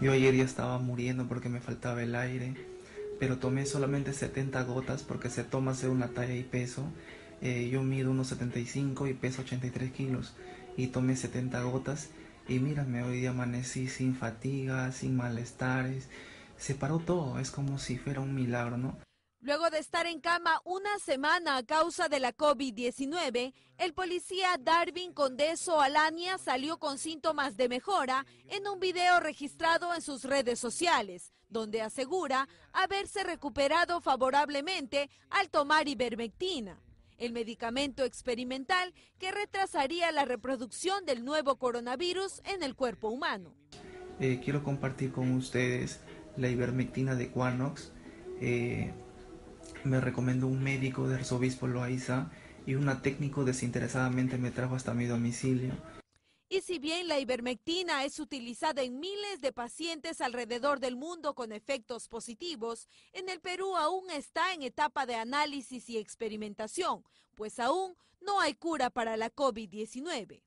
Yo ayer ya estaba muriendo porque me faltaba el aire, pero tomé solamente 70 gotas porque se toma según la talla y peso. Yo mido unos 75 y peso 83 kilos y tomé 70 gotas y mírame, hoy día amanecí sin fatiga, sin malestares, se paró todo, es como si fuera un milagro, ¿no? Luego de estar en cama una semana a causa de la COVID-19, el policía Darwin Condeso Alania salió con síntomas de mejora en un video registrado en sus redes sociales, donde asegura haberse recuperado favorablemente al tomar ivermectina, el medicamento experimental que retrasaría la reproducción del nuevo coronavirus en el cuerpo humano. Quiero compartir con ustedes la ivermectina de Quanox. Me recomendó un médico de Arzobispo Loaiza y una técnico desinteresadamente me trajo hasta mi domicilio. Y si bien la ivermectina es utilizada en miles de pacientes alrededor del mundo con efectos positivos, en el Perú aún está en etapa de análisis y experimentación, pues aún no hay cura para la COVID-19.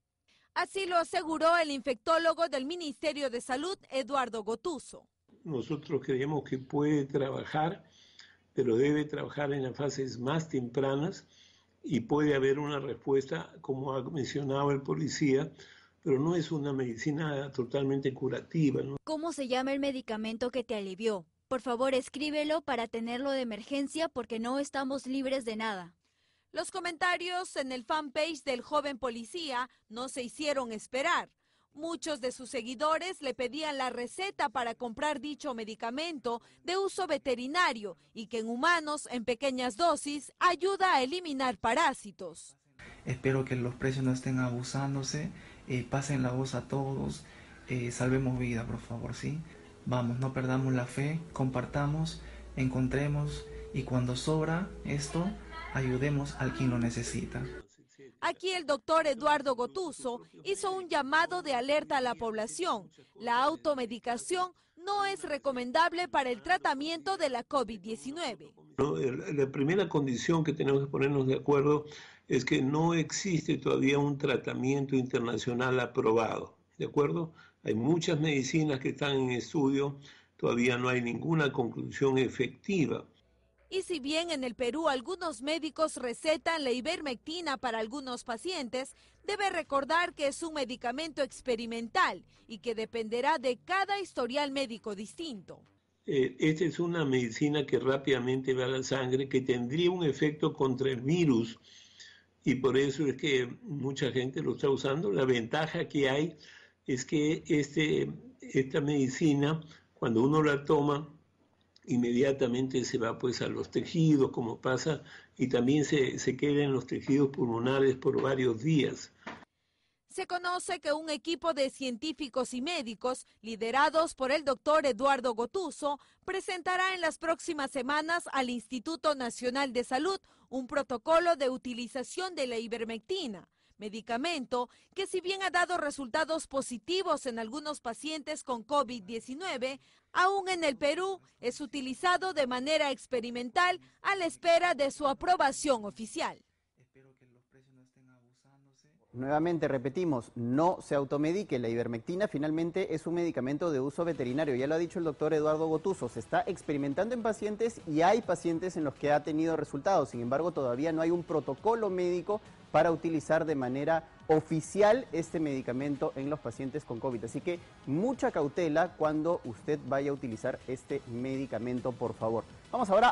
Así lo aseguró el infectólogo del Ministerio de Salud, Eduardo Gotuzzo. Nosotros creemos que puede trabajar, pero debe trabajar en las fases más tempranas y puede haber una respuesta, como ha mencionado el policía, pero no es una medicina totalmente curativa, ¿no? ¿Cómo se llama el medicamento que te alivió? Por favor, escríbelo para tenerlo de emergencia porque no estamos libres de nada. Los comentarios en el fanpage del joven policía no se hicieron esperar. Muchos de sus seguidores le pedían la receta para comprar dicho medicamento de uso veterinario y que en humanos en pequeñas dosis ayuda a eliminar parásitos. Espero que los precios no estén abusándose, pasen la voz a todos, salvemos vida, por favor, ¿sí? Vamos, no perdamos la fe, compartamos, encontremos y cuando sobra esto, ayudemos al quien lo necesita. Aquí el doctor Eduardo Gotuzzo hizo un llamado de alerta a la población. La automedicación no es recomendable para el tratamiento de la COVID-19. La primera condición que tenemos que ponernos de acuerdo es que no existe todavía un tratamiento internacional aprobado, ¿de acuerdo? Hay muchas medicinas que están en estudio, todavía no hay ninguna conclusión efectiva. Y si bien en el Perú algunos médicos recetan la ivermectina para algunos pacientes, debe recordar que es un medicamento experimental y que dependerá de cada historial médico distinto. Esta es una medicina que rápidamente va a la sangre, que tendría un efecto contra el virus y por eso es que mucha gente lo está usando. La ventaja que hay es que esta medicina, cuando uno la toma, inmediatamente se va pues a los tejidos, como pasa, y también se queda en los tejidos pulmonares por varios días. Se conoce que un equipo de científicos y médicos, liderados por el doctor Eduardo Gotuzzo, presentará en las próximas semanas al Instituto Nacional de Salud un protocolo de utilización de la ivermectina, medicamento que si bien ha dado resultados positivos en algunos pacientes con COVID-19, aún en el Perú es utilizado de manera experimental a la espera de su aprobación oficial. Espero que los precios no estén abusándose. Nuevamente repetimos, no se automedique. La ivermectina finalmente es un medicamento de uso veterinario. Ya lo ha dicho el doctor Eduardo Gotuzzo, se está experimentando en pacientes y hay pacientes en los que ha tenido resultados. Sin embargo, todavía no hay un protocolo médico para utilizar de manera oficial este medicamento en los pacientes con COVID. Así que mucha cautela cuando usted vaya a utilizar este medicamento, por favor. Vamos ahora a...